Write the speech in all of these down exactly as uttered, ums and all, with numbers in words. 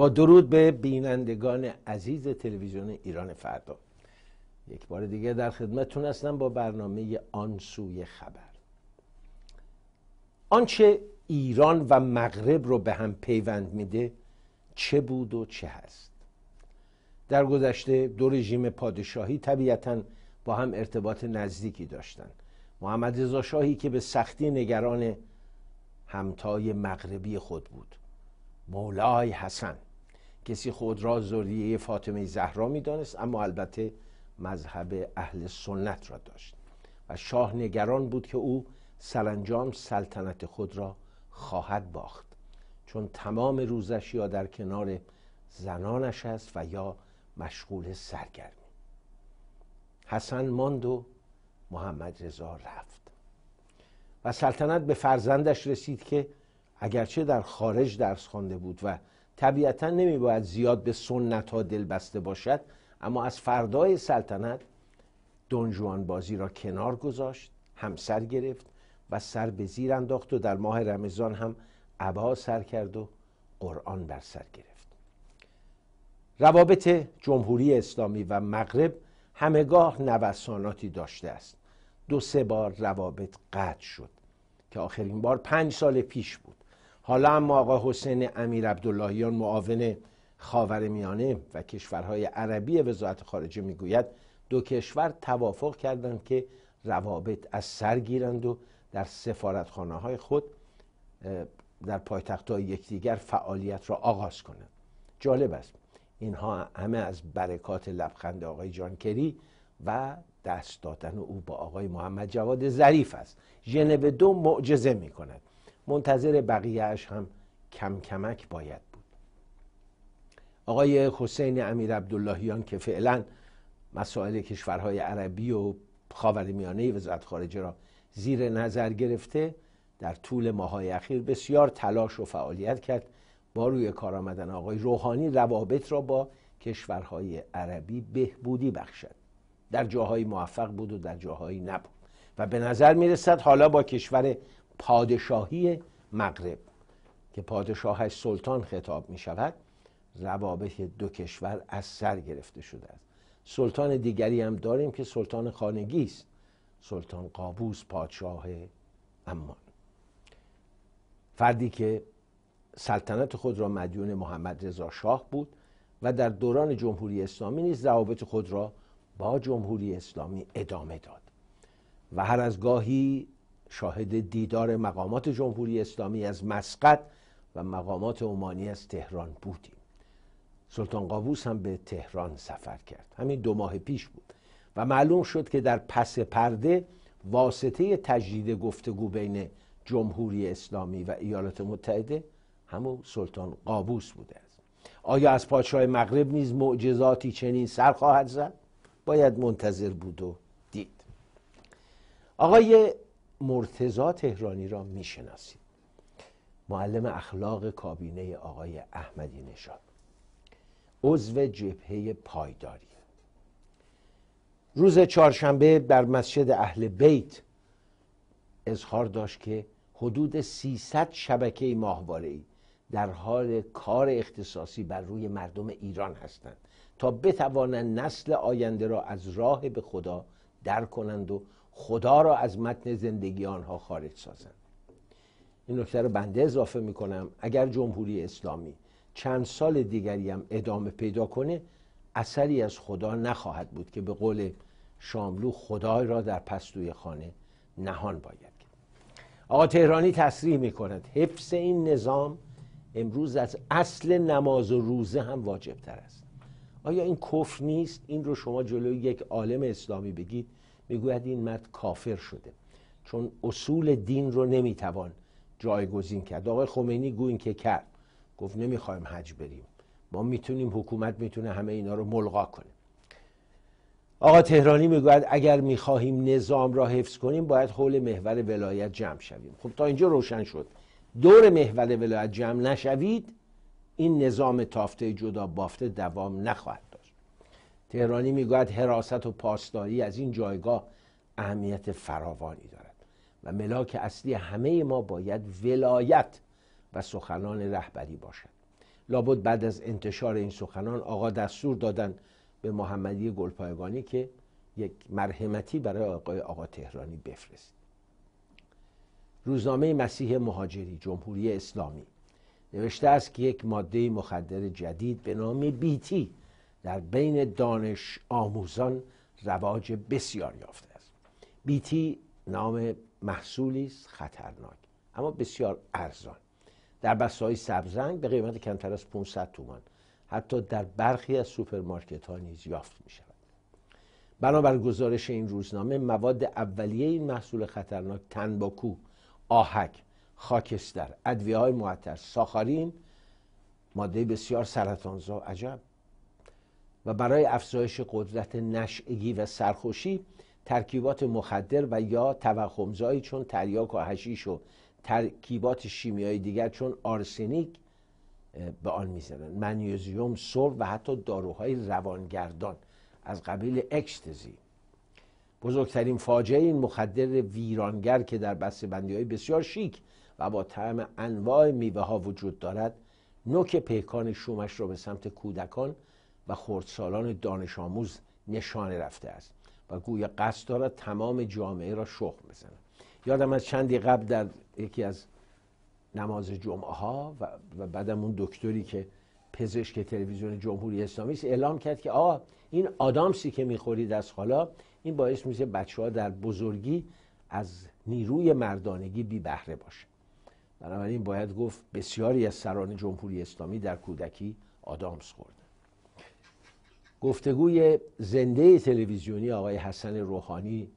با درود به بینندگان عزیز تلویزیون ایران فردا، یک بار دیگه در خدمتتون هستم با برنامه آن سوی خبر. آنچه ایران و مغرب رو به هم پیوند میده چه بود و چه هست؟ در گذشته دو رژیم پادشاهی طبیعتاً با هم ارتباط نزدیکی داشتند. محمدرضا شاهی که به سختی نگران همتای مغربی خود بود، مولای حسن کسی خود را ذریه فاطمه زهرا میدانست، اما البته مذهب اهل سنت را داشت و شاه نگران بود که او سرانجام سلطنت خود را خواهد باخت، چون تمام روزش یا در کنار زنانش است و یا مشغول سرگرمی. حسن ماند و محمدرضا رفت و سلطنت به فرزندش رسید که اگرچه در خارج درس خوانده بود و طبیعتا نمیباید زیاد به سنت ها دل بسته باشد، اما از فردای سلطنت دنجوان بازی را کنار گذاشت، همسر گرفت و سر به زیر انداخت و در ماه رمضان هم عبا سر کرد و قرآن بر سر گرفت. روابط جمهوری اسلامی و مغرب همگاه نوساناتی داشته است. دو سه بار روابط قطع شد که آخرین بار پنج سال پیش بود. حالا اما آقا حسین امیر عبداللهیان معاون خاورمیانه و کشورهای عربی وزارت خارجه میگوید دو کشور توافق کردند که روابط از سر گیرند و در سفارتخانه‌های خود در پایتخت‌های یکدیگر فعالیت را آغاز کنند. جالب است، اینها همه از برکات لبخند آقای جان کری و دست دادن او با آقای محمد جواد ظریف است. ژنو دو معجزه می کند. منتظر بقیهش هم کم کمک باید بود. آقای حسین امیر عبداللهیان که فعلا مسائل کشورهای عربی و خاورمیانه وزارت خارجه را زیر نظر گرفته، در طول ماهای اخیر بسیار تلاش و فعالیت کرد با روی کار آمدن آقای روحانی روابط را با کشورهای عربی بهبودی بخشد. در جاهای موفق بود و در جاهای نبود و به نظر میرسد حالا با کشور پادشاهی مغرب که پادشاهش سلطان خطاب می شود روابط دو کشور از سر گرفته شده است. سلطان دیگری هم داریم که سلطان خانگی است، سلطان قابوس پادشاه عمان، فردی که سلطنت خود را مدیون محمدرضا شاه بود و در دوران جمهوری اسلامی نیز روابط خود را با جمهوری اسلامی ادامه داد و هر از گاهی شاهد دیدار مقامات جمهوری اسلامی از مسقط و مقامات عمانی از تهران بودیم. سلطان قابوس هم به تهران سفر کرد، همین دو ماه پیش بود و معلوم شد که در پس پرده واسطه تجدید گفتگو بین جمهوری اسلامی و ایالات متحده همون سلطان قابوس بوده است. آیا از پادشاه مغرب نیز معجزاتی چنین سر خواهد زد؟ باید منتظر بود و دید. آقای مرتضی تهرانی را میشناسید، معلم اخلاق کابینه آقای احمدی نشاط، عضو جبهه پایداری. روز چهارشنبه در مسجد اهل بیت اظهار داشت که حدود سیصد شبکه ماهواره‌ای در حال کار اختصاصی بر روی مردم ایران هستند تا بتوانند نسل آینده را از راه به خدا در کنند و خدا را از متن زندگی آنها خارج سازند. این نکته رو بنده اضافه میکنم، اگر جمهوری اسلامی چند سال دیگری هم ادامه پیدا کنه اثری از خدا نخواهد بود که به قول شاملو خدای را در پستوی خانه نهان باید. آقا تهرانی تصریح میکند حفظ این نظام امروز از اصل نماز و روزه هم واجب تر است. آیا این کفر نیست؟ این رو شما جلوی یک عالم اسلامی بگید میگوید این مرد کافر شده، چون اصول دین رو نمیتوان جایگزین کرد. آقای خمینی گو این که کرد، گفت نمیخوایم حج بریم، ما میتونیم، حکومت میتونه همه اینا رو ملغا کنه. آقا تهرانی میگوید اگر میخواهیم نظام را حفظ کنیم باید حول محور ولایت جمع شویم. خب تا اینجا روشن شد، دور محور ولایت جمع نشوید این نظام تافته جدا بافته دوام نخواهد داشت. تهرانی میگوید حراست و پاسداری از این جایگاه اهمیت فراوانی دارد و ملاک اصلی همه ما باید ولایت و سخنان رهبری باشد. لابد بعد از انتشار این سخنان آقا دستور دادن به محمدی گلپایگانی که یک مرحمتی برای آقای آقا تهرانی بفرست. روزنامه مسیح مهاجری جمهوری اسلامی نوشته است که یک ماده مخدر جدید به نام بیتی در بین دانش آموزان رواج بسیار یافته است. بیتی نام محصولی است خطرناک اما بسیار ارزان، در بسته‌های سبزرنگ به قیمت کمتر از پانصد تومان حتی در برخی از سوپرمارکت‌ها نیز یافت می‌شود. بنابر گزارش این روزنامه مواد اولیه این محصول خطرناک تنباکو، آهک، خاکستر، ادویه‌های معطر، ساخارین، ماده بسیار سرطانزا عجب، و برای افزایش قدرت نشئگی و سرخوشی ترکیبات مخدر و یا توهمزایی چون تریاک و حشیش و ترکیبات شیمیایی دیگر چون آرسنیک به آن می‌زنند، منیزیم، سرب و حتی داروهای روانگردان از قبیل اکستزی. بزرگترین فاجعه این مخدر ویرانگر که در بسته‌بندی‌های بسیار شیک و با طعم انواع میوه‌ها وجود دارد، نوک پیکان شومش را به سمت کودکان و خردسالان دانش آموز نشانه رفته است و گویا قصد دارد تمام جامعه را شخم بزند. یادم از چندی قبل در یکی از نماز جمعه ها و بعدم اون دکتری که پزشک تلویزیون جمهوری اسلامی است اعلام کرد که آقا این آدامسی که میخورید از حالا این باعث میشه بچه ها در بزرگی از نیروی مردانگی بی بهره باشه. بنابراین باید گفت بسیاری از سران جمهوری اسلامی در کودکی آدامس خورد. گفتگوی زنده تلویزیونی آقای حسن روحانی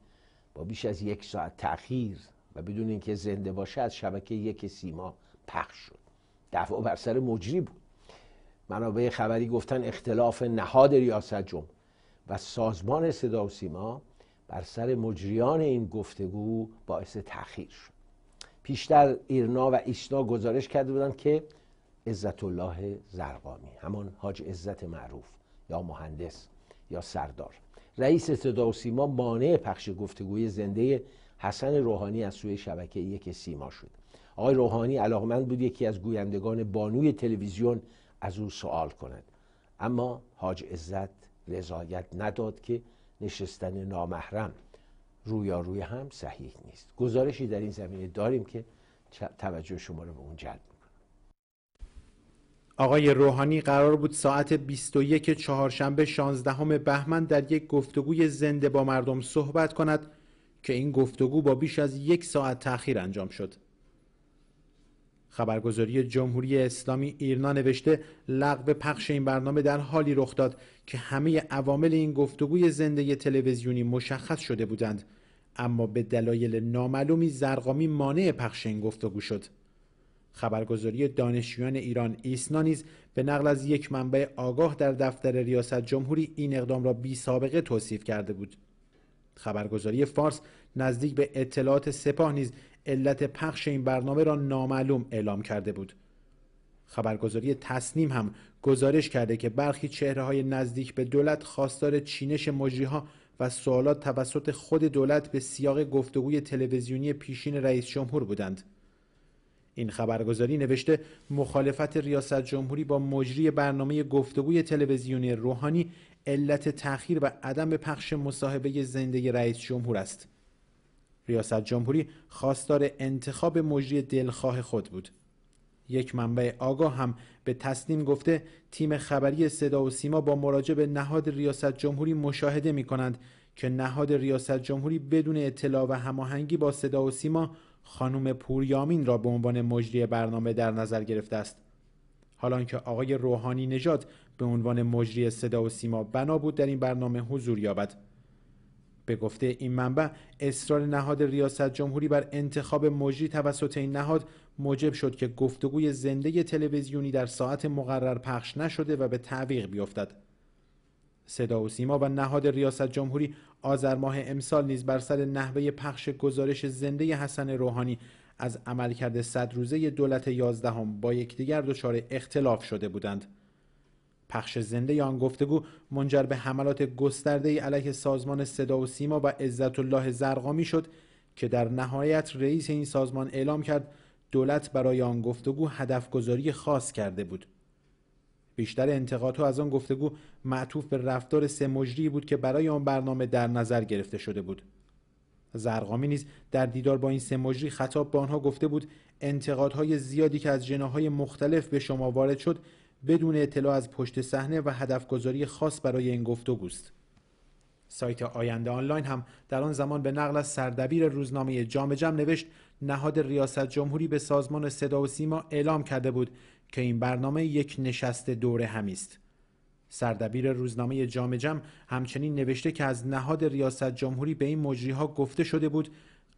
با بیش از یک ساعت تأخیر و بدون اینکه زنده باشه از شبکه یک سیما پخش شد. دعوا بر سر مجری بود. منابع خبری گفتن اختلاف نهاد ریاست جمهور و سازمان صدا و سیما بر سر مجریان این گفتگو باعث تأخیر شد. پیشتر ایرنا و ایسنا گزارش کرده بودند که عزتالله ضرغامی، همان حاج عزت معروف یا مهندس یا سردار، رئیس صدا و سیما مانع پخش گفتگوی زنده حسن روحانی از سوی شبکه یک سیما شد. آقای روحانی علاقمند بود یکی از گویندگان بانوی تلویزیون از او سوال کند، اما حاج عزت رضایت نداد که نشستن نامحرم رویاروی هم صحیح نیست. گزارشی در این زمینه داریم که توجه شما رو به اون جلب. آقای روحانی قرار بود ساعت بیست و یک چهارشنبه شانزدهم بهمن در یک گفتگوی زنده با مردم صحبت کند که این گفتگو با بیش از یک ساعت تأخیر انجام شد. خبرگزاری جمهوری اسلامی ایرنا نوشته لغو پخش این برنامه در حالی رخ داد که همه عوامل این گفتگوی زنده تلویزیونی مشخص شده بودند، اما به دلایل نامعلومی ضرغامی مانع پخش این گفتگو شد. خبرگزاری دانشجویان ایران ایسنا نیز به نقل از یک منبع آگاه در دفتر ریاست جمهوری این اقدام را بی سابقه توصیف کرده بود. خبرگزاری فارس نزدیک به اطلاعات سپاه نیز علت پخش این برنامه را نامعلوم اعلام کرده بود. خبرگزاری تسنیم هم گزارش کرده که برخی چهره‌های نزدیک به دولت خواستار چینش مجری‌ها و سوالات توسط خود دولت به سیاق گفتگوی تلویزیونی پیشین رئیس جمهور بودند. این خبرگزاری نوشته مخالفت ریاست جمهوری با مجری برنامه گفتگوی تلویزیونی روحانی علت تأخیر و عدم پخش مصاحبه زنده رئیس جمهور است. ریاست جمهوری خواستار انتخاب مجری دلخواه خود بود. یک منبع آگاه هم به تسنیم گفته تیم خبری صدا و سیما با مراجعه به نهاد ریاست جمهوری مشاهده می کنند که نهاد ریاست جمهوری بدون اطلاع و هماهنگی با صدا و سیما خانم پوریامین را به عنوان مجری برنامه در نظر گرفته است. حالا اینکه آقای روحانی نژاد به عنوان مجری صدا و سیما بنا بود در این برنامه حضور یابد. به گفته این منبع اصرار نهاد ریاست جمهوری بر انتخاب مجری توسط این نهاد موجب شد که گفتگوی زنده تلویزیونی در ساعت مقرر پخش نشده و به تعویق بیفتد. صدا و سیما و نهاد ریاست جمهوری آذر ماه امسال نیز بر سر نحوه پخش گزارش زنده حسن روحانی از عملکرد صد روزه دولت یازدهم با یکدیگر دچار اختلاف شده بودند. پخش زنده آن گفتگو منجر به حملات گسترده‌ای علیه سازمان صدا و سیما و عزتالله ضرغامی شد که در نهایت رئیس این سازمان اعلام کرد دولت برای آن گفتگو هدفگذاری خاص کرده بود. بیشتر انتقادها از آن گفتگو معطوف به رفتار سه مجری بود که برای آن برنامه در نظر گرفته شده بود. ضرغامی نیز در دیدار با این سه مجری خطاب به آنها گفته بود انتقادهای زیادی که از جناحهای مختلف به شما وارد شد بدون اطلاع از پشت صحنه و هدفگذاری خاص برای این گفتگوست. سایت آینده آنلاین هم در آن زمان به نقل از سردبیر روزنامه جام جم نوشت نهاد ریاست جمهوری به سازمان صدا و سیما اعلام کرده بود که این برنامه یک نشست دوره همی است. سردبیر روزنامه جام جم همچنین نوشته که از نهاد ریاست جمهوری به این مجریها گفته شده بود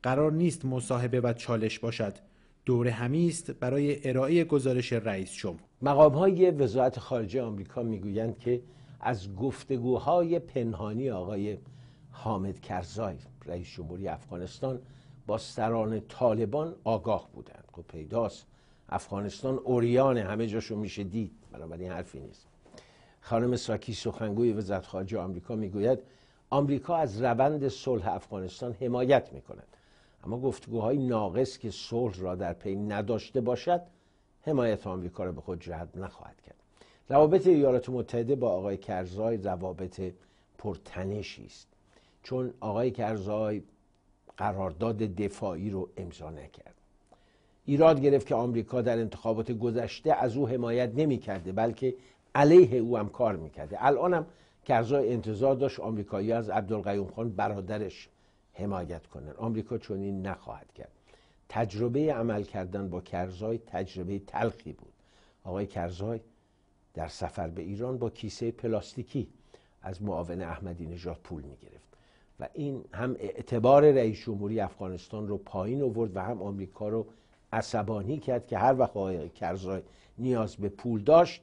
قرار نیست مصاحبه و چالش باشد. دوره همی است برای ارائه گزارش رئیس جمهور. مقام‌های وزارت خارجه آمریکا میگویند که از گفتگوهای پنهانی آقای حامد کرزای رئیس جمهوری افغانستان با سران طالبان آگاه بودند. خب پیداست افغانستان اوریانه، همه جاشو میشه دید، بنابراین حرفی نیست. خانم ساکی سخنگوی وزارت خارجه آمریکا میگوید آمریکا از روند صلح افغانستان حمایت میکند، اما گفتگوهای ناقص که صلح را در پی نداشته باشد حمایت آمریکا را به خود جلب نخواهد کرد. روابط ایالات متحده با آقای کرزای روابط پرتنشی است، چون آقای کرزای قرارداد دفاعی رو امضا نکرد. ایراد گرفت که آمریکا در انتخابات گذشته از او حمایت نمی‌کرده، بلکه علیه او هم کار می‌کرده. الان هم کرزای انتظار داشت آمریکایی از عبدالقیوم خان برادرش حمایت کنند. آمریکا چنین نخواهد کرد. تجربه عمل کردن با کرزای تجربه تلخی بود. آقای کرزای در سفر به ایران با کیسه پلاستیکی از معاون احمدی نشاط پول می‌گرفت و این هم اعتبار رئیس جمهوری افغانستان رو پایین آورد و هم آمریکا رو عصبانی کرد که هر وقت آقای کرزای نیاز به پول داشت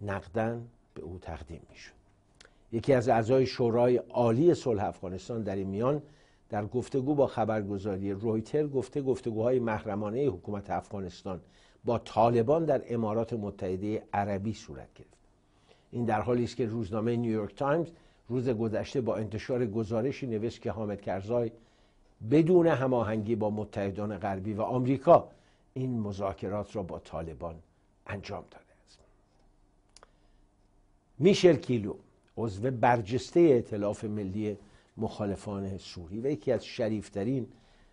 نقداً به او تقدیم می‌شد. یکی از اعضای شورای عالی صلح افغانستان در این میان در گفتگو با خبرگزاری رویتر گفته گفتگوهای محرمانه حکومت افغانستان با طالبان در امارات متحده عربی صورت گرفت. این در حالی است که روزنامه نیویورک تایمز روز گذشته با انتشار گزارشی نوشت که حامد کرزای بدون هماهنگی با متحدان غربی و آمریکا این مذاکرات را با طالبان انجام داده است. میشل کیلو عضو برجسته ائتلاف ملی مخالفان سوری و یکی از شریفترین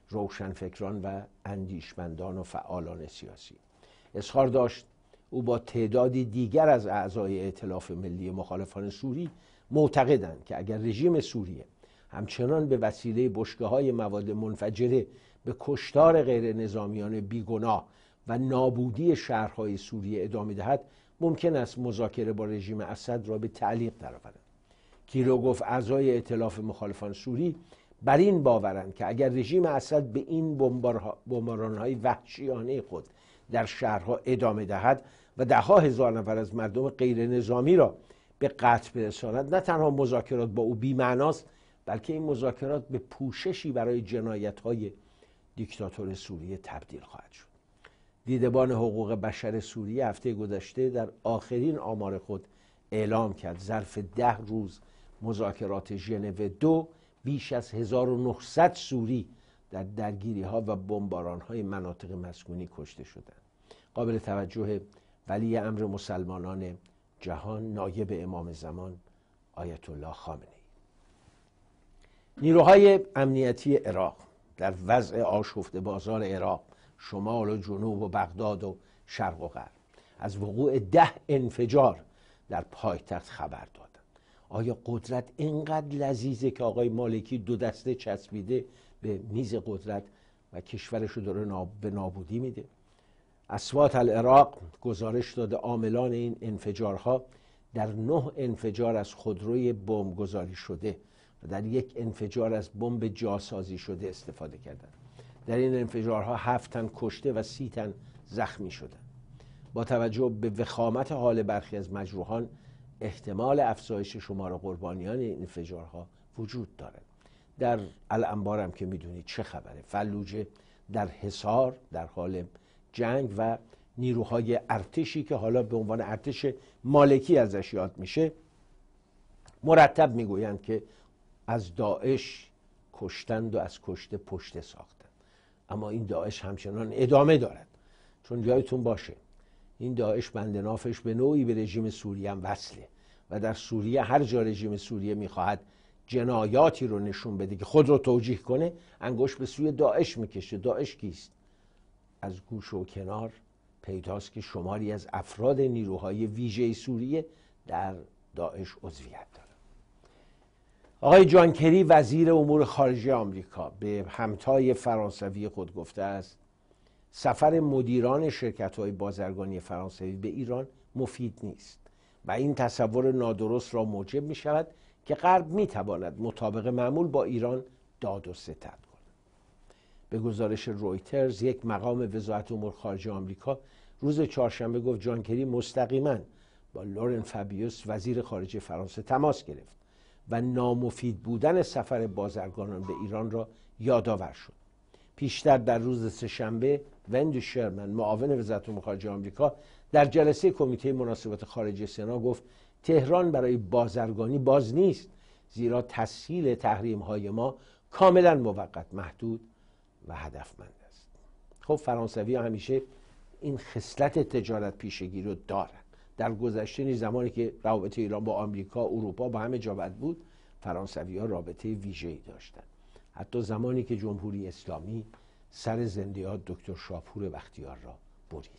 روشنفکران و اندیشمندان و فعالان سیاسی اصرار داشت او با تعدادی دیگر از اعضای ائتلاف ملی مخالفان سوری معتقدند که اگر رژیم سوریه همچنان به وسیله بشکه‌های مواد منفجره به کشتار غیر نظامیان بیگناه و نابودی شهرهای سوریه ادامه دهد ممکن است مذاکره با رژیم اسد را به تعلیق درآورد. کیلو گفت اعضای ائتلاف مخالفان سوری بر این باورند که اگر رژیم اسد به این بمباران‌های وحشیانه خود در شهرها ادامه دهد و ده ها هزار نفر از مردم غیر نظامی را به قتل برساند نه تنها مذاکرات با او بی‌معناست، بلکه این مذاکرات به پوششی برای جنایت‌های دیکتاتور سوریه تبدیل خواهد شد. دیدبان حقوق بشر سوریه هفته گذشته در آخرین آمار خود اعلام کرد ظرف ده روز مذاکرات ژنو دو بیش از هزار و نهصد سوری در درگیری‌ها و بمباران‌های مناطق مسکونی کشته شدند. قابل توجه ولی امر مسلمانان جهان نایب امام زمان آیت الله خامنه‌ای. نیروهای امنیتی عراق در وضع آشفته بازار عراق، شمال و جنوب و بغداد و شرق و غرب از وقوع ده انفجار در پایتخت خبر دادند. آیا قدرت اینقدر لذیذه که آقای مالکی دو دسته چسبیده به میز قدرت و کشورش رو داره به نابودی میده؟ اصوات العراق گزارش داده عاملان این انفجارها در نه انفجار از خودروی بمبگذاری شده و در یک انفجار از بمب جاسازی شده استفاده کردند. در این انفجارها هفت تن کشته و سی تن زخمی شدند. با توجه به وخامت حال برخی از مجروحان احتمال افزایش شمار قربانیان این انفجارها وجود دارد. در الانبار هم که میدونید چه خبره، فلوجه در حصار در حال جنگ و نیروهای ارتشی که حالا به عنوان ارتش مالکی ازش یاد میشه مرتب میگویند که از داعش کشتند و از کشته پشته ساختند، اما این داعش همچنان ادامه دارد. چون یادتون باشه این داعش بندنافش به نوعی به رژیم سوریه هم وصله و در سوریه هر جا رژیم سوریه میخواهد جنایاتی رو نشون بده که خود رو توجیه کنه، انگشت به سوی داعش میکشه. داعش کیست؟ از گوش و کنار پیداست که شماری از افراد نیروهای ویژه سوریه در داعش عضویت دارند. آقای جان کری وزیر امور خارجه آمریکا به همتای فرانسوی خود گفته است سفر مدیران شرکت‌های بازرگانی فرانسوی به ایران مفید نیست و این تصور نادرست را موجب می‌شود که غرب می‌تواند مطابق معمول با ایران داد و ستد کند. به گزارش رویترز یک مقام وزارت امور خارجه آمریکا روز چهارشنبه گفت جان کری مستقیما با لورن فابیوس وزیر خارجه فرانسه تماس گرفت و نامفید بودن سفر بازرگانان به ایران را یادآور شد. پیشتر در روز سه‌شنبه وندی شرمن معاون وزارت امور خارجه آمریکا در جلسه کمیته مناسبات خارجه سنا گفت تهران برای بازرگانی باز نیست، زیرا تسهیل تحریم‌های ما کاملا موقت، محدود و هدفمند است. خب فرانسوی ها همیشه این خصلت تجارت پیشگی رو دارن. در گذشته نیز زمانی که رابطه ایران با آمریکا، اروپا با همه جا بد بود، فرانسوی ها رابطه ویژه‌ای داشتند. حتی زمانی که جمهوری اسلامی سر زنده یاد دکتر شاپور بختیار را برید.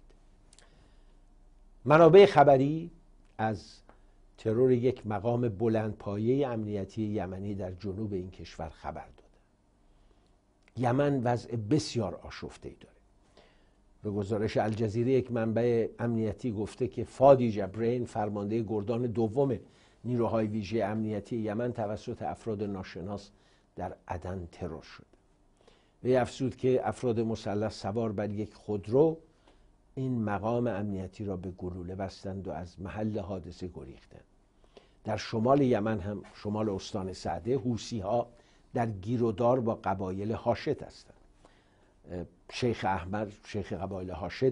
منابع خبری از ترور یک مقام بلندپایه امنیتی یمنی در جنوب این کشور خبر داد. یمن وضع بسیار آشفته‌ای داره. به گزارش الجزیره یک منبع امنیتی گفته که فادی جبرین فرمانده گردان دوم نیروهای ویژه امنیتی یمن توسط افراد ناشناس در عدن ترور شد. وی افزود که افراد مسلح سوار بر یک خودرو این مقام امنیتی را به گلوله بستند و از محل حادثه گریختند. در شمال یمن هم شمال استان سعده حوثی‌ها در گیرودار با قبایل هاشت هستند. شیخ احمر شیخ قبایل هاشت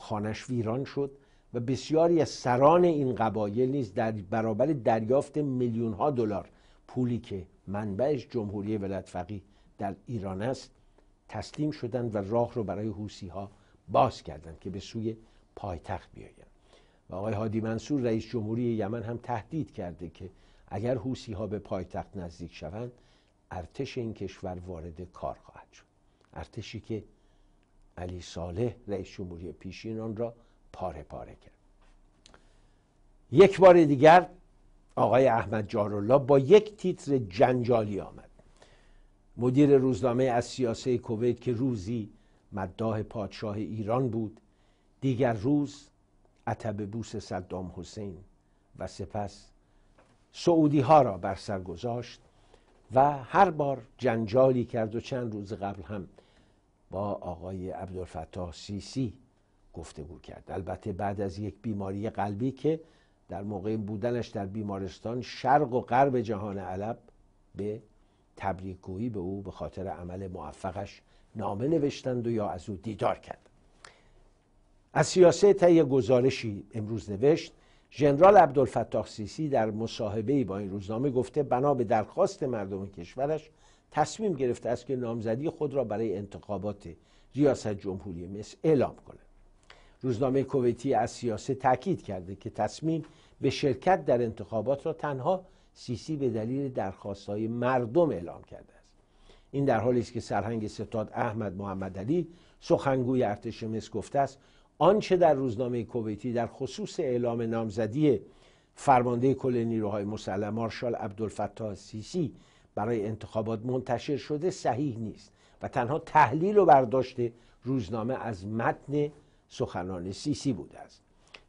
خانش ویران شد و بسیاری از سران این قبایل نیز در برابر دریافت میلیون ها دلار پولی که منبعش جمهوری ولایت فقیه در ایران است تسلیم شدند و راه رو برای حوثی ها باز کردند که به سوی پایتخت بیایند. و آقای هادی منصور رئیس جمهوری یمن هم تهدید کرده که اگر حوثی ها به پایتخت نزدیک شوند ارتش این کشور وارد کار خواهد شد. ارتشی که علی صالح رئیس جمهوری پیشین آن را پاره پاره کرد. یک بار دیگر آقای احمد جارالله با یک تیتر جنجالی آمد. مدیر روزنامه السیاسة کویت که روزی مداح پادشاه ایران بود، دیگر روز عتبه بوس صدام حسین و سپس سعودی ها را بر سر گذاشت و هر بار جنجالی کرد و چند روز قبل هم با آقای عبدالفتاح سیسی گفتگو کرد. البته بعد از یک بیماری قلبی که در موقع بودنش در بیمارستان شرق و غرب جهان علب به تبریک گویی به او به خاطر عمل موفقش نامه نوشتند و یا از او دیدار کرد. السیاسة طی گزارشی امروز نوشت ژنرال عبدالفتاح سیسی در مصاحبه‌ای با این روزنامه گفته بنا به درخواست مردم کشورش تصمیم گرفته است که نامزدی خود را برای انتخابات ریاست جمهوری مصر اعلام کند. روزنامه کویتی السیاسة تاکید کرده که تصمیم به شرکت در انتخابات را تنها سیسی به دلیل درخواست‌های مردم اعلام کرده است. این در حالی است که سرهنگ ستاد احمد محمدعلی سخنگوی ارتش مصر گفته است آنچه در روزنامه کویتی در خصوص اعلام نامزدی فرمانده کل نیروهای مسلح مارشال عبدالفتاح سیسی برای انتخابات منتشر شده صحیح نیست و تنها تحلیل و برداشت روزنامه از متن سخنان سیسی بوده است.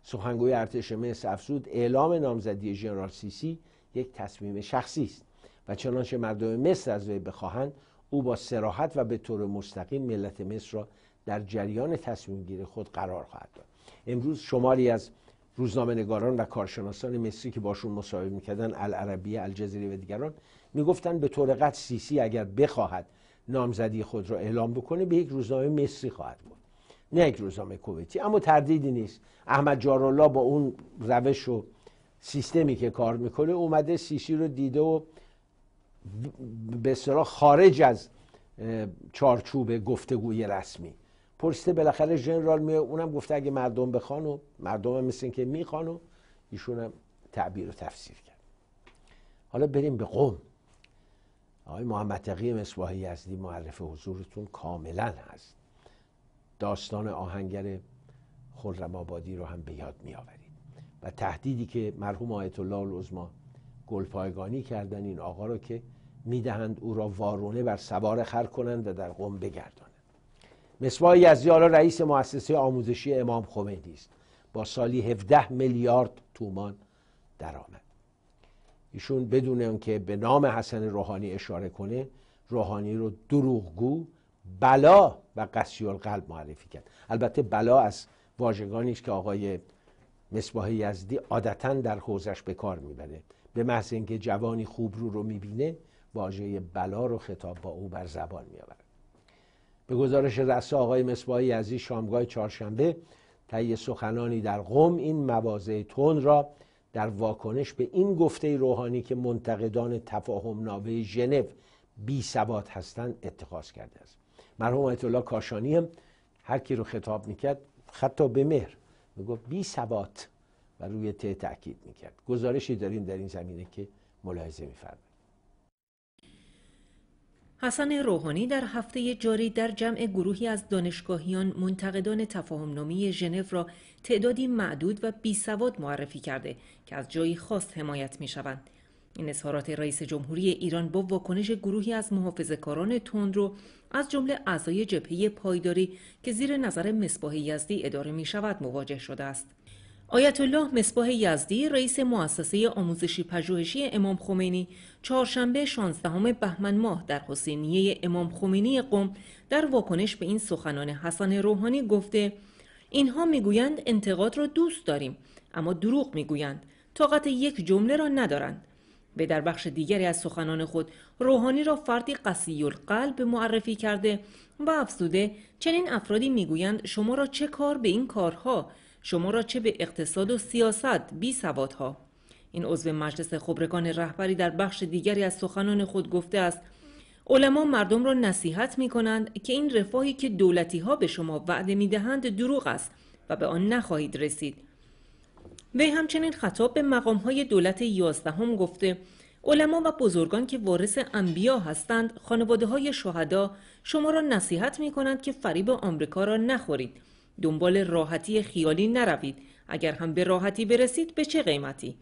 سخنگوی ارتش مصر افزود اعلام نامزدی ژنرال سیسی یک تصمیم شخصی است و چنانچه مردم مصر از وی بخواهند او با صراحت و به طور مستقیم ملت مصر را در جریان تصمیم گیری خود قرار خواهد داد. امروز شماری از روزنامه‌نگاران و کارشناسان مصری که باشون مصاحبه می‌کردن، العربیه، الجزیره و دیگران، میگفتن به طور قطع سیسی اگر بخواهد نامزدی خود را اعلام بکنه به یک روزنامه مصری خواهد بود، نه یک روزنامه کویتی. اما تردیدی نیست، احمد جارالله با اون روش و سیستمی که کار میکنه اومده سیسی رو دیده و به اصطلاح خارج از چارچوب گفتگوی رسمی پرسیده بالاخره ژنرال می اونم گفته اگه مردم بخوان و مردم هم مثل این که میخوان و ایشون هم تعبیر و تفسیر کرد. حالا بریم به قم. آقای محمد تقی مصباح یزدی معرف حضورتون کاملا هست. داستان آهنگر خرم آبادی رو هم به یاد میآورید و تهدیدی که مرحوم آیت الله العظمی گلپایگانی کردن این آقا رو که میدهند او را وارونه بر سوار خر کنند و در قم بگردانند. مصباح یزدی حالا رئیس مؤسسه آموزشی امام خمینی است با سالی هفده میلیارد تومان درآمد. ایشون بدون اینکه به نام حسن روحانی اشاره کنه روحانی رو دروغگو، بلا و قسی‌القلب معرفی کرد. البته بلا از واژگانی است که آقای مصباح یزدی عادتاً در حوزش به کار میبره. به محض اینکه جوانی خوبرو رو میبینه واژه بلا رو خطاب با او بر زبان میآورد. به گزارش رسا آقای مصباح یزدی شامگاه چهارشنبه طی سخنانی در قم این مواضع تند را در واکنش به این گفته روحانی که منتقدان تفاهم نامه ژنو بی ثبات هستند اتخاذ کرده است. مرحوم آیت الله کاشانی هم هر کی رو خطاب میکرد حتی به مهر میگفت بی ثبات و روی ته تاکید میکرد. گزارشی داریم در این زمینه که ملاحظه می‌فرمایید. حسن روحانی در هفته جاری در جمع گروهی از دانشگاهیان منتقدان تفاهمنامه ژنو را تعدادی معدود و بیسواد معرفی کرده که از جایی خاص حمایت می‌شوند. این اظهارات رئیس جمهوری ایران با واکنش گروهی از محافظه‌کاران تندرو از جمله اعضای جبهه پایداری که زیر نظر مصباح یزدی اداره می‌شود مواجه شده است. آیت الله مصباح یزدی رئیس مؤسسه آموزشی پژوهشی امام خمینی چهارشنبه شانزدهم بهمن ماه در حسینیه امام خمینی قم در واکنش به این سخنان حسن روحانی گفته اینها میگویند انتقاد را دوست داریم اما دروغ میگویند، طاقت یک جمله را ندارند. به در بخش دیگری از سخنان خود روحانی را فردی قسی‌القلب معرفی کرده و افزوده چنین افرادی میگویند شما را چه کار به این کارها، شما را چه به اقتصاد و سیاست بی سوادها. این عضو مجلس خبرگان رهبری در بخش دیگری از سخنان خود گفته است علما مردم را نصیحت می کنند که این رفاهی که دولتی ها به شما وعده می دهند دروغ است و به آن نخواهید رسید. وی همچنین خطاب به مقام های دولت یازدهم گفته علما و بزرگان که وارث انبیا هستند، خانواده های شهدا شما را نصیحت می کنند که فریب آمریکا را نخورید. دنبال راحتی خیالی نروید، اگر هم به راحتی برسید به چه قیمتی؟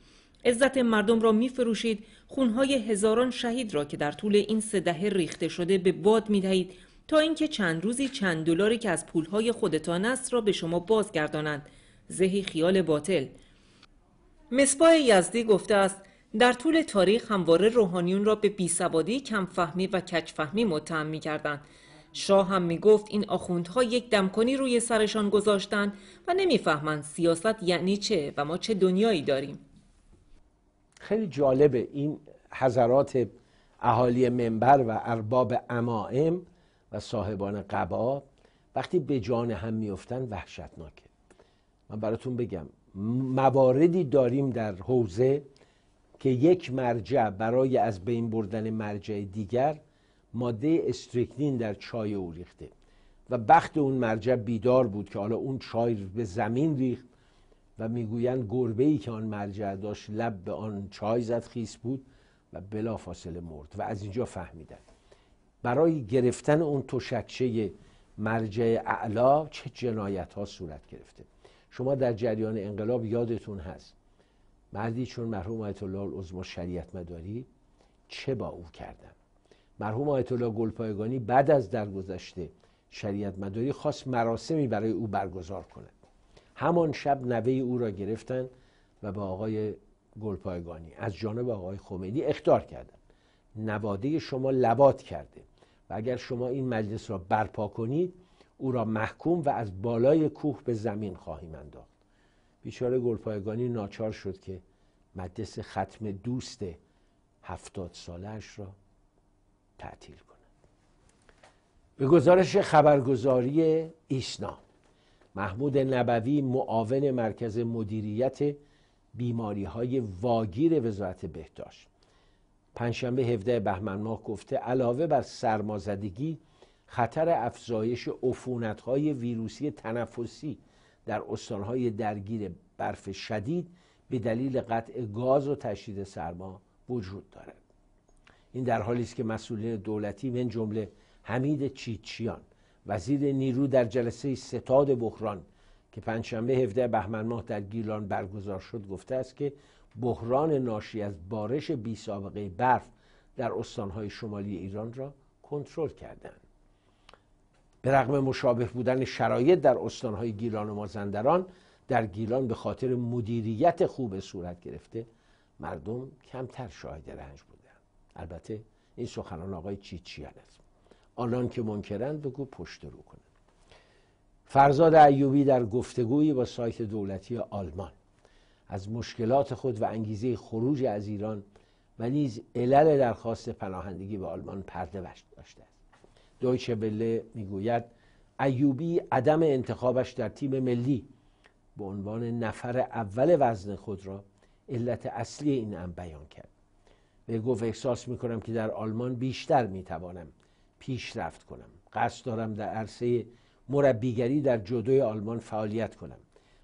عزت مردم را میفروشید، خونهای هزاران شهید را که در طول این سه دهه ریخته شده به باد میدهید تا اینکه چند روزی چند دلاری که از پولهای خودتان است را به شما بازگردانند. زهی خیال باطل. مصباح یزدی گفته است در طول تاریخ همواره روحانیون را به بیسوادی، کمفهمی و کجفهمی متهم می‌کردند. شاه هم میگفت این آخوندها یک دمکنی روی سرشان گذاشتند و نمیفهمند سیاست یعنی چه و ما چه دنیایی داریم. خیلی جالبه این حضرات اهالی منبر و ارباب عمائم و صاحبان قبا وقتی به جان هم میفتن وحشتناکه. من براتون بگم مواردی داریم در حوزه که یک مرجع برای از بین بردن مرجع دیگر ماده استریکنین در چای او ریخته و بخت اون مرجع بیدار بود که حالا اون چای به زمین ریخت و میگویند گربه‌ای که آن مرجع داشت لب به آن چای زد، خیس بود و بلافاصله مرد. و از اینجا فهمیدن برای گرفتن اون تشکچه مرجع اعلا چه جنایت ها صورت گرفته. شما در جریان انقلاب یادتون هست مردی چون مرحوم آیت الله العظمی شریعت مداری چه با او کردن. مرحوم آیت الله گلپایگانی بعد از درگذشته شریعت مداری خواست مراسمی برای او برگزار کند. همان شب نوه او را گرفتند و به آقای گلپایگانی از جانب آقای خمینی اخطار کردند نواده شما لبات کرده و اگر شما این مجلس را برپا کنید او را محکوم و از بالای کوه به زمین خواهیم انداخت. بیچاره گلپایگانی ناچار شد که مجلس ختم دوست هفتاد سالش را تعطیل کنند. به گزارش خبرگزاری ایسنا محمود نبوی معاون مرکز مدیریت بیماری‌های واگیر وزارت بهداشت پنجشنبه هفدهم بهمن ماه گفته علاوه بر سرمازدگی خطر افزایش عفونت‌های ویروسی تنفسی در استان‌های درگیر برف شدید به دلیل قطع گاز و تشدید سرما وجود دارد. این در حالی است که مسئولین دولتی من جمله حمید چیچیان وزیر نیرو در جلسه ستاد بحران که پنجشنبه هفدهم بهمن ماه در گیلان برگزار شد گفته است که بحران ناشی از بارش بی سابقه برف در استان‌های شمالی ایران را کنترل کردند. به رغم مشابه بودن شرایط در استان‌های گیلان و مازندران، در گیلان به خاطر مدیریت خوب صورت گرفته مردم کمتر شاهد رنج بودند. البته این سخنان آقای چیچیان است. آنان که منکرند بگو پشت رو کنند. فرزاد ایوبی در گفتگویی با سایت دولتی آلمان از مشکلات خود و انگیزه خروج از ایران و نیز علل درخواست پناهندگی به آلمان پرده برداشت داشته است. دویچه وله میگوید ایوبی عدم انتخابش در تیم ملی به عنوان نفر اول وزن خود را علت اصلی این امر بیان کرد. به گفت احساس میکنم که در آلمان بیشتر میتوانم پیشرفت کنم. قصد دارم در عرصه مربیگری در جودوی آلمان فعالیت کنم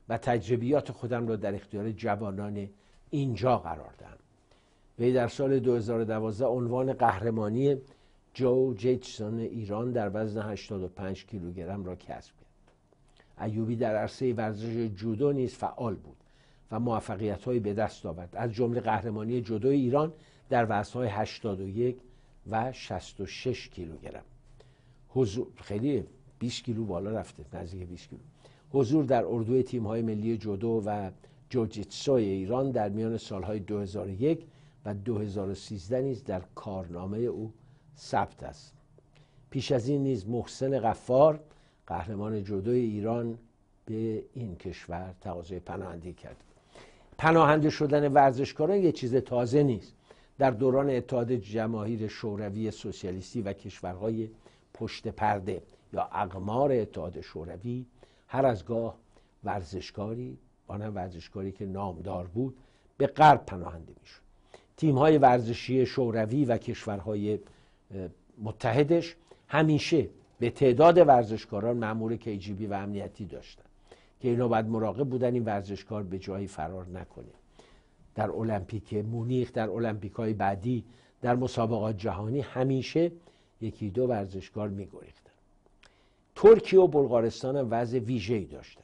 و تجربیات خودم را در اختیار جوانان اینجا قرار دهم. وی در سال دو هزار و دوازده عنوان قهرمانی جو جیتسون ایران در وزن هشتاد و پنج کیلوگرم را کسب کرد. ایوبی در عرصه ورزش جودو نیز فعال بود و موفقیت‌هایی به دست آورد، از جمله قهرمانی جودو ایران در وزن‌های هشتاد و یک و شصت و شش کیلوگرم. حضور خیلی بیست کیلو بالا رفته، نزدیک بیست کیلو. حضور در اردوی تیم‌های ملی جودو و جوجیتسو ایران در میان سال‌های دو هزار و یک و دو هزار و سیزده نیز در کارنامه او ثبت است. پیش از این نیز محسن غفار قهرمان جودوی ایران به این کشور تقاضای پناهندگی کرد. پناهنده شدن ورزشکاران یه چیز تازه نیست. در دوران اتحاد جماهیر شوروی سوسیالیستی و کشورهای پشت پرده یا اقمار اتحاد شوروی هر از گاه ورزشکاری، آنم ورزشکاری که نامدار بود، به غرب پناهنده میشد. تیم‌های ورزشی شوروی و کشورهای متحدش همیشه به تعداد ورزشکاران مأمور کیجیبی و امنیتی داشتن که اینا باید مراقب بودن این ورزشکار به جایی فرار نکنه. در المپیک مونیخ، در المپیک‌های بعدی، در مسابقات جهانی همیشه یکی دو ورزشکار می‌گریختن. ترکیه و بلغارستان هم وضع ویژه‌ای داشتن.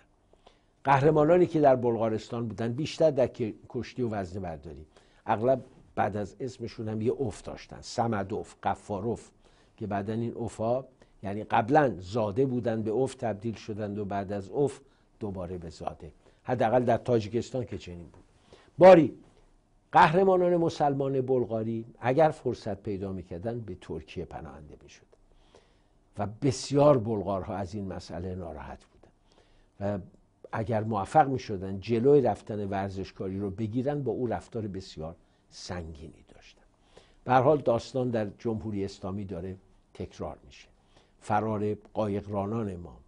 قهرمانانی که در بلغارستان بودن بیشتر در کشتی و وزنه‌برداری، اغلب بعد از اسمشون هم یه اوف داشتن، سمدوف، قفاروف، که بعدا این اوفا یعنی قبلا زاده بودن به اوف تبدیل شدند و بعد از اوف دوباره به زاده، حداقل در تاجیکستان که چنین بود. باری قهرمانان مسلمان بلغاری اگر فرصت پیدا میکردن به ترکیه پناهنده میشد و بسیار بلغارها از این مسئله ناراحت بودن و اگر موفق میشدن جلوی رفتن ورزشکاری رو بگیرن با او رفتار بسیار سنگینی داشتن. به هر حال داستان در جمهوری اسلامی داره تکرار میشه. فرار قایقرانان ما،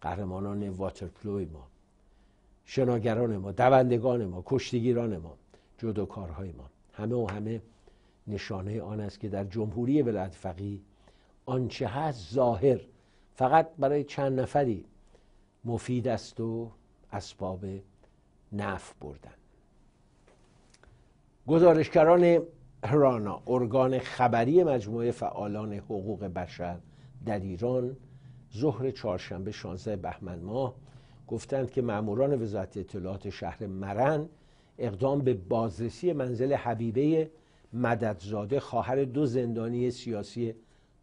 قهرمانان واترپلو ما، شناگران ما، دوندگان ما، کشتیگیران ما، جودوکارهای ما، همه و همه نشانه آن است که در جمهوری ولایت فقیه آنچه هست ظاهر فقط برای چند نفری مفید است و اسباب نفع بردن. گزارشگران هرانا، ارگان خبری مجموعه فعالان حقوق بشر در ایران، ظهر چهارشنبه شانزده بهمن ماه گفتند که ماموران وزارت اطلاعات شهر مرن اقدام به بازرسی منزل حبیبه مددزاده، خواهر دو زندانی سیاسی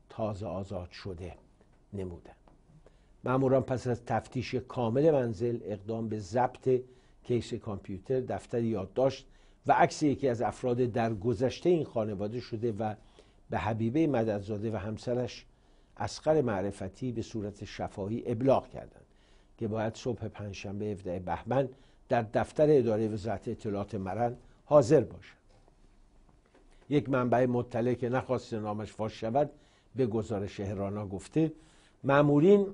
تازه آزاد شده، نمودند. ماموران پس از تفتیش کامل منزل اقدام به ضبط کیس کامپیوتر، دفتر یادداشت و عکس یکی از افراد در گذشته این خانواده شده و به حبیبه مددزاده و همسرش اسقر معرفتی به صورت شفاهی ابلاغ کردند که باید صبح پنجشنبه هفدهم بهمن در دفتر اداره وزارت اطلاعات مرن حاضر باشند. یک منبع مطلع که نخواسته نامش فاش شود به گزارش هرانا گفته مامورین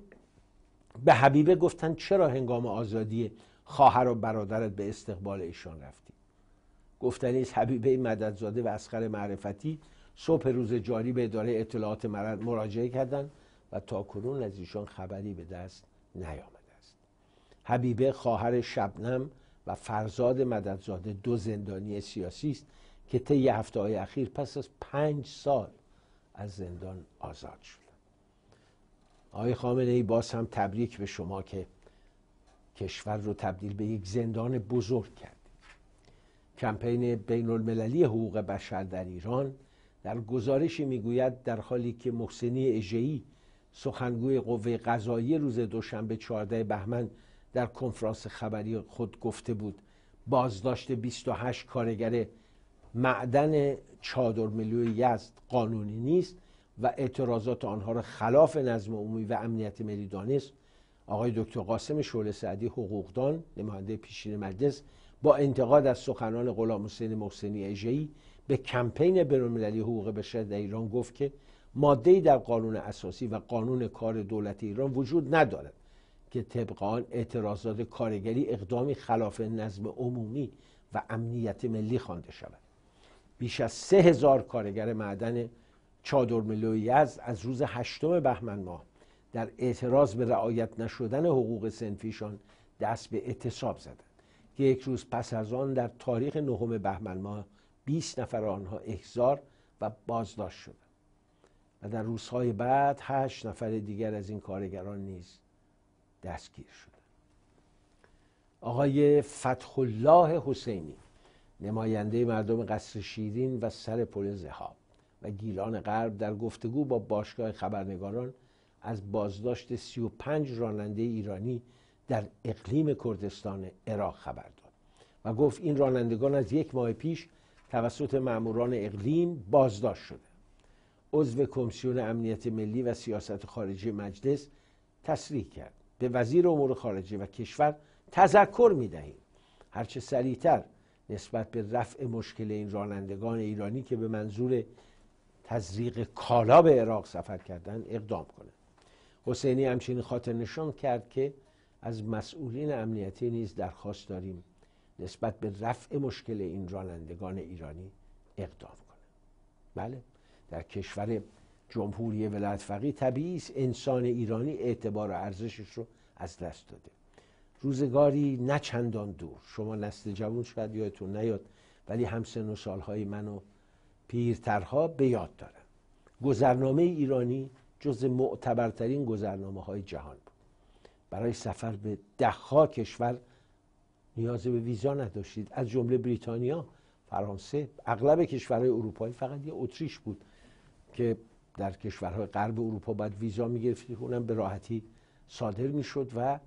به حبیبه گفتند چرا هنگام آزادی خواهر و برادرت به استقبال ایشان رفتی؟ گفتنی است حبیبه مددزاده و اسقر معرفتی صبح روز جاری به اداره اطلاعات مرن مراجعه کردند و تا کنون از ایشان خبری به دست نیامده است. حبیبه خواهر شبنم و فرزاد مددزاده دو زندانی سیاسی است که طی هفته های اخیر پس از پنج سال از زندان آزاد شدند. آقای خامنه‌ای باز هم تبریک به شما که کشور رو تبدیل به یک زندان بزرگ کردید. کمپین بین المللی حقوق بشر در ایران در گزارشی میگوید در حالی که محسنی اژه‌ای سخنگوی قوه قضاییه روز دوشنبه چهاردهم بهمن در کنفرانس خبری خود گفته بود بازداشت بیست و هشت کارگر معدن چادر میلوی یزد قانونی نیست و اعتراضات آنها را خلاف نظم عمومی و امنیت ملی دانست، آقای دکتر قاسم شعله سعدی حقوقدان نماینده پیشین مجلس با انتقاد از سخنان غلامحسین محسنی اژه‌ای به کمپین بین‌المللی حقوق بشر در ایران گفت که ماده‌ای در قانون اساسی و قانون کار دولت ایران وجود ندارد که طبق آن اعتراضات کارگری اقدامی خلاف نظم عمومی و امنیت ملی خوانده شود. بیش از سه هزار کارگر معدن چادر میلوی یزد از روز هشتم بهمن ماه در اعتراض به رعایت نشدن حقوق صنفیشان دست به اعتصاب زدند که یک روز پس از آن در تاریخ نهم بهمن ماه بیست نفر آنها احضار و بازداشت شدند و در روزهای بعد هشت نفر دیگر از این کارگران نیز دستگیر شدند. آقای فتح الله حسینی نماینده مردم قصر شیرین و سر پل ذهاب و گیلان غرب در گفتگو با باشگاه خبرنگاران از بازداشت سی و پنج راننده ایرانی در اقلیم کردستان عراق خبر داد و گفت این رانندگان از یک ماه پیش توسط ماموران اقلیم بازداشت شده. عضو کمیسیون امنیت ملی و سیاست خارجی مجلس تصریح کرد به وزیر امور خارجه و کشور تذکر می‌دهیم هرچه سریعتر نسبت به رفع مشکل این رانندگان ایرانی که به منظور تزریق کالا به عراق سفر کردن اقدام کنند. حسینی همچنین خاطر نشان کرد که از مسئولین امنیتی نیز درخواست داریم نسبت به رفع مشکل این رانندگان ایرانی اقدام کنند. بله، در کشور جمهوری ولایت فقیه طبیعی است انسان ایرانی اعتبار و ارزشش رو از دست داده. روزگاری نه چندان دور، شما نسل جوان شاید یادتون نیاد ولی همسن و سالهای من و پیرترها به یاد دارن، گذرنامه ایرانی جز معتبرترین گذرنامه های جهان بود. برای سفر به دهها کشور نیاز به ویزا نداشتید، از جمله بریتانیا، فرانسه، اغلب کشورهای اروپایی. فقط یه اتریش بود که در کشورهای غرب اروپا بعد ویزا میگرفتید، اونم به راحتی صادر میشد و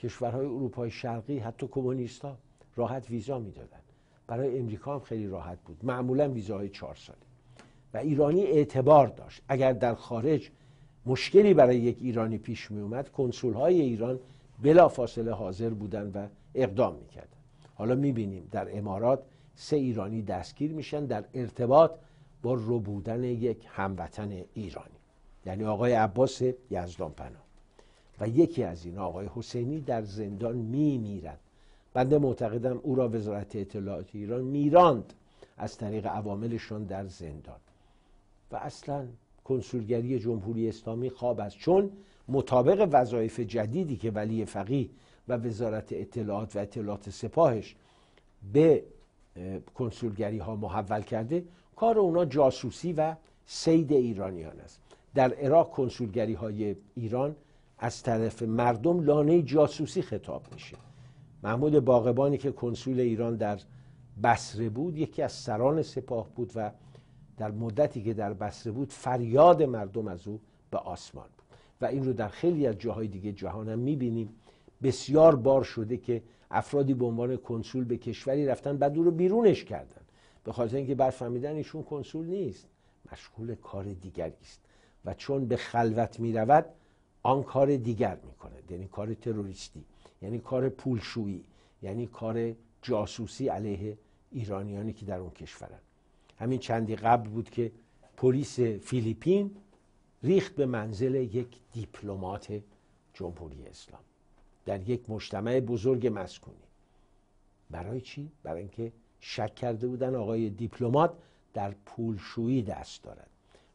کشورهای اروپای شرقی حتی کمونیستا راحت ویزا میدادن. برای امریکا هم خیلی راحت بود، معمولا ویزاهای چهار ساله و ایرانی اعتبار داشت. اگر در خارج مشکلی برای یک ایرانی پیش می اومد کنسولهای ایران بلافاصله حاضر بودن و اقدام میکردن. حالا میبینیم در امارات سه ایرانی دستگیر میشن در ارتباط با ربودن یک هموطن ایرانی، یعنی آقای عباس یزدانپناه، و یکی از این آقای حسینی در زندان میمیرد. بنده معتقدم او را وزارت اطلاعات ایران میراند از طریق عواملشان در زندان و اصلا کنسولگری جمهوری اسلامی خواب است، چون مطابق وظایف جدیدی که ولی فقیه و وزارت اطلاعات و اطلاعات سپاهش به کنسولگری ها محول کرده، کار اونا جاسوسی و صید ایرانیان است. در عراق کنسولگری های ایران از طرف مردم لانه جاسوسی خطاب میشه. محمود باقبانی که کنسول ایران در بصره بود یکی از سران سپاه بود و در مدتی که در بصره بود فریاد مردم از او به آسمان بود و این رو در خیلی از جاهای دیگه جهان هم میبینیم. بسیار بار شده که افرادی به عنوان کنسول به کشوری رفتن بعد او رو بیرونش کردن به خاطر اینکه بعد فهمیدن ایشون کنسول نیست، مشغول کار دیگری است و چون به خلوت میرود آن کار دیگر میکنه، یعنی کار تروریستی، یعنی کار پولشویی، یعنی کار جاسوسی علیه ایرانیانی که در اون کشورن. همین چندی قبل بود که پلیس فیلیپین ریخت به منزل یک دیپلمات جمهوری اسلام در یک مجتمع بزرگ مسکونی. برای چی؟ برای اینکه شک کرده بودن آقای دیپلمات در پولشویی دست دارد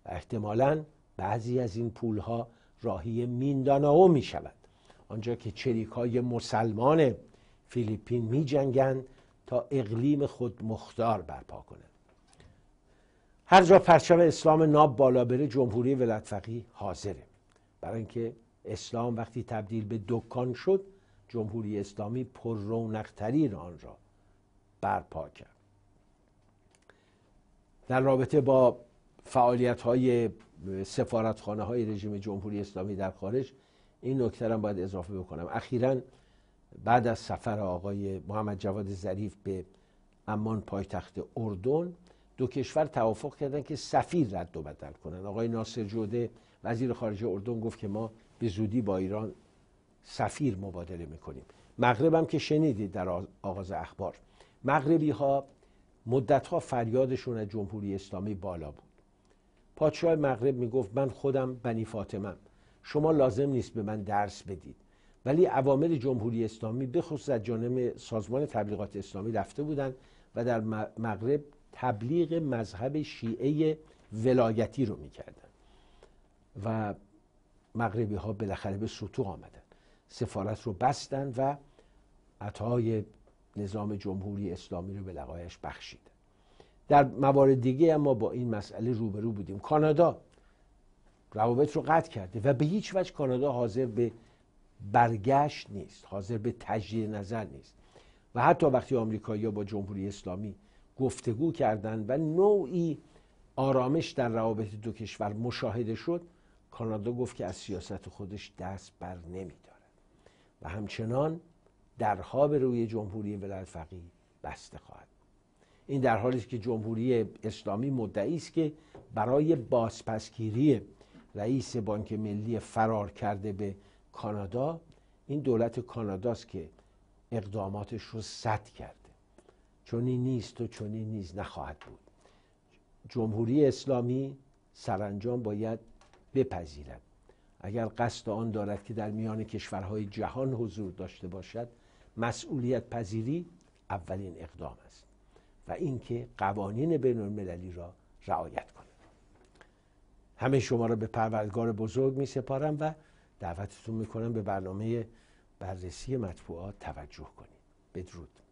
و احتمالاً بعضی از این پولها راهی میندانائو می شود، آنجا که چریک‌های مسلمان فیلیپین می جنگند تا اقلیم خود مختار برپا کنند. هر جا پرچم اسلام ناب بالا بره جمهوری ولایت فقیه حاضره، برای اینکه اسلام وقتی تبدیل به دکان شد جمهوری اسلامی پر رونق‌ترین آن را برپا کرد. در رابطه با فعالیت‌های سفارتخانه‌های رژیم جمهوری اسلامی در خارج این نکته را باید اضافه بکنم. اخیراً بعد از سفر آقای محمد جواد ظریف به عمان پایتخت اردن، دو کشور توافق کردند که سفیر رد و بدل کنند. آقای ناصر جوده وزیر خارجه اردن گفت که ما به زودی با ایران سفیر مبادله میکنیم. مغرب هم که شنیدید در آغاز اخبار، مغربی ها مدت ها فریادشون از جمهوری اسلامی بالا بود. پادشاه مغرب میگفت من خودم بنی فاطمه‌ام، شما لازم نیست به من درس بدید. ولی عوامل جمهوری اسلامی به خصوص از جانب سازمان تبلیغات اسلامی رفته بودند و در مغرب تبلیغ مذهب شیعه ولایتی رو میکردن و مغربی ها بالاخره به سطوح آمدن، سفارت رو بستن و عطای نظام جمهوری اسلامی رو به لقایش بخشیدن. در موارد دیگه اما با این مسئله روبرو بودیم. کانادا روابط رو قطع کرده و به هیچ وجه کانادا حاضر به برگشت نیست، حاضر به تجدید نظر نیست و حتی وقتی آمریکایی‌ها با جمهوری اسلامی گفتگو کردند و نوعی آرامش در روابط دو کشور مشاهده شد، کانادا گفت که از سیاست خودش دست بر نمی دارد و همچنان درها به روی جمهوری ولایت فقیه بسته خواهد. این در حالی است که جمهوری اسلامی مدعی است که برای بازپسگیری رئیس بانک ملی فرار کرده به کانادا، این دولت کاناداست که اقداماتش رو سد کرده. چنین نیست و چنین نیز نخواهد بود. جمهوری اسلامی سرانجام باید بپذیرد اگر قصد آن دارد که در میان کشورهای جهان حضور داشته باشد، مسئولیت پذیری اولین اقدام است و اینکه قوانین بین المللی را رعایت کند. همه شما را به پروردگار بزرگ می سپارم و دعوتتون می کنم به برنامه بررسی مطبوعات توجه کنید. بدرود.